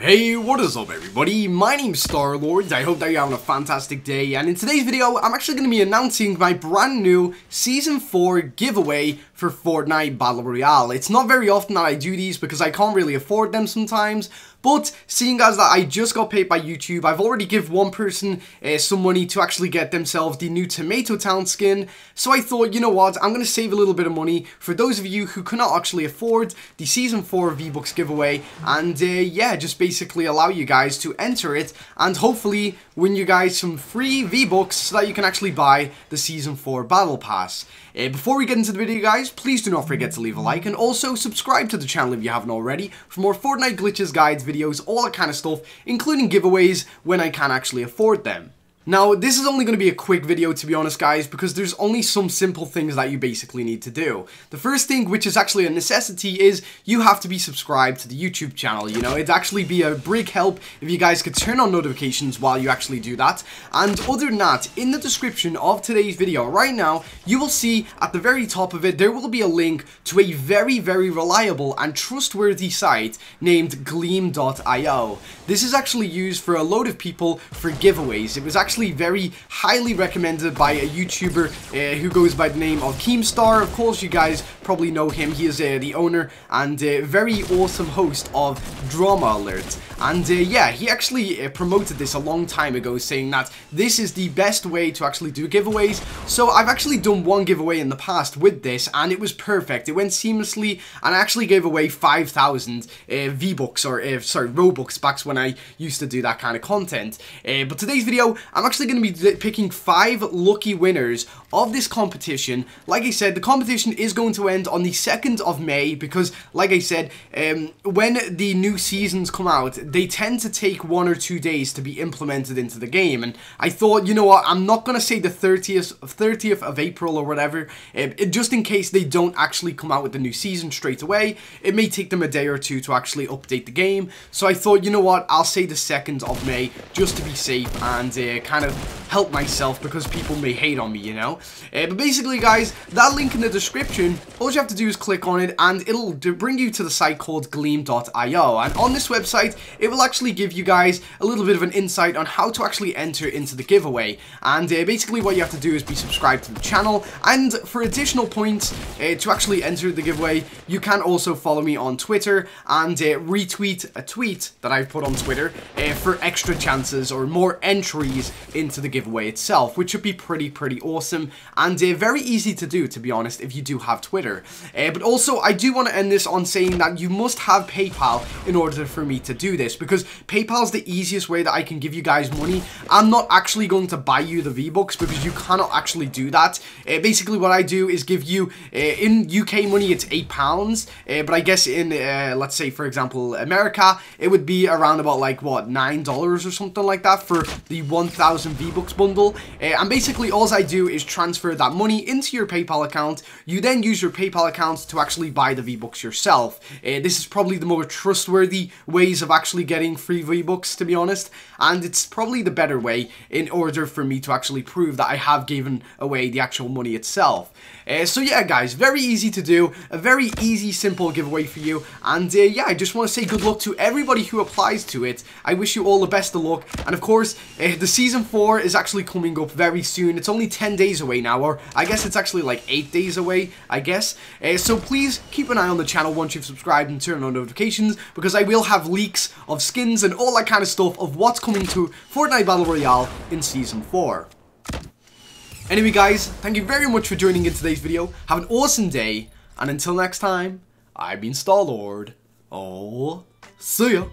Hey, what is up everybody, my name's Starlord, I hope that you're having a fantastic day, and in today's video I'm actually going to be announcing my brand new Season 4 giveaway for Fortnite Battle Royale. It's not very often that I do these because I can't really afford them sometimes, but seeing as that I just got paid by YouTube, I've already given one person some money to actually get themselves the new Tomato Town skin, so I thought, you know what, I'm going to save a little bit of money for those of you who cannot actually afford the Season 4 V-Bucks giveaway, and yeah, just basically allow you guys to enter it and hopefully win you guys some free V-Bucks so that you can actually buy the Season 4 Battle Pass. Before we get into the video guys, please do not forget to leave a like and also subscribe to the channel if you haven't already for more Fortnite glitches, guides, videos, all that kind of stuff, including giveaways when I can actually afford them. Now, this is only going to be a quick video, to be honest, guys, because there's only some simple things that you basically need to do. The first thing, which is actually a necessity, is you have to be subscribed to the YouTube channel, you know? It'd actually be a big help if you guys could turn on notifications while you actually do that. And other than that, in the description of today's video right now, you will see at the very top of it, there will be a link to a very, very reliable and trustworthy site named Gleam.io. This is actually used for a load of people for giveaways. It was actually very highly recommended by a YouTuber who goes by the name of Keemstar. Of course, you guys probably know him. He is the owner and very awesome host of Drama Alert. And yeah, he actually promoted this a long time ago, saying that this is the best way to actually do giveaways. So I've actually done one giveaway in the past with this, and it was perfect. It went seamlessly, and I actually gave away 5,000 V-Bucks, or sorry, Robux back when I used to do that kind of content. But today's video, I'm actually going to be picking 5 lucky winners of this competition. Like I said, the competition is going to end on the 2nd of May because, like I said, when the new seasons come out, they tend to take 1 or 2 days to be implemented into the game. And I thought, you know what, I'm not going to say the 30th of April or whatever, just in case they don't actually come out with the new season straight away. It may take them a day or 2 to actually update the game. So I thought, you know what, I'll say the 2nd of May just to be safe and kind of help myself because people may hate on me, you know? But basically, guys, that link in the description, all you have to do is click on it and it'll bring you to the site called Gleam.io. And on this website, it will actually give you guys a little bit of an insight on how to actually enter into the giveaway. And basically what you have to do is be subscribed to the channel. And for additional points to actually enter the giveaway, you can also follow me on Twitter and retweet a tweet that I've put on Twitter for extra chances or more entries into the giveaway itself, which should be pretty awesome and very easy to do, to be honest, if you do have Twitter. But also, I do want to end this on saying that you must have PayPal in order for me to do this, because PayPal is the easiest way that I can give you guys money. I'm not actually going to buy you the V-Bucks because you cannot actually do that. Basically, what I do is give you, in UK money, it's £8, but I guess in, let's say, for example, America, it would be around about, like, what, $9 or something like that for the 1,000 V-Bucks bundle. And basically all I do is transfer that money into your PayPal account. You then use your PayPal account to actually buy the V-Bucks yourself. This is probably the more trustworthy ways of actually getting free V-Bucks, to be honest, and it's probably the better way in order for me to actually prove that I have given away the actual money itself. So yeah guys, very easy to do, a very easy simple giveaway for you, and yeah, I just want to say good luck to everybody who applies to it. I wish you all the best of luck, and of course the Season 4 is actually coming up very soon. It's only 10 days away now, or I guess it's actually like 8 days away, I guess. So please keep an eye on the channel once you've subscribed and turn on notifications, because I will have leaks of skins and all that kind of stuff of what's coming to Fortnite Battle Royale in Season 4. Anyway guys, thank you very much for joining in today's video. Have an awesome day, and until next time, I've been Starlord. Oh, see ya!